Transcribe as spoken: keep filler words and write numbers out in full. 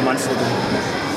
performance itu.